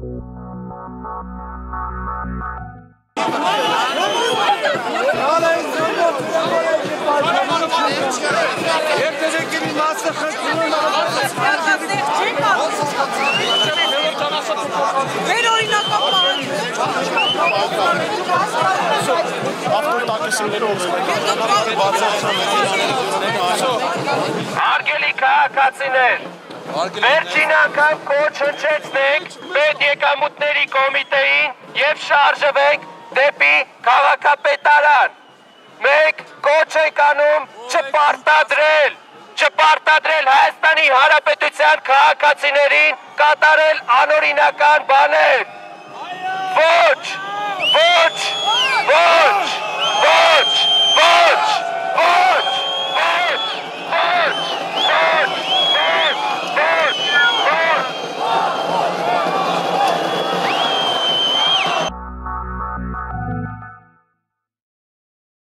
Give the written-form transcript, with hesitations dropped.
Արգելի քաղաքացիներ, վերջին անգամ կոչ հնչեցնենք Պետեկամուտների կոմիտեին եւ շարժվենք դեպի քաղաքապետարան։ Մենք կոչ ենք անում չպարտադրել Հայաստանի Հանրապետության քաղաքացիներին կատարել անօրինական բաներ։ Ոչ, ոչ, ոչ, ոչ, ոչ, ոչ, ոչ։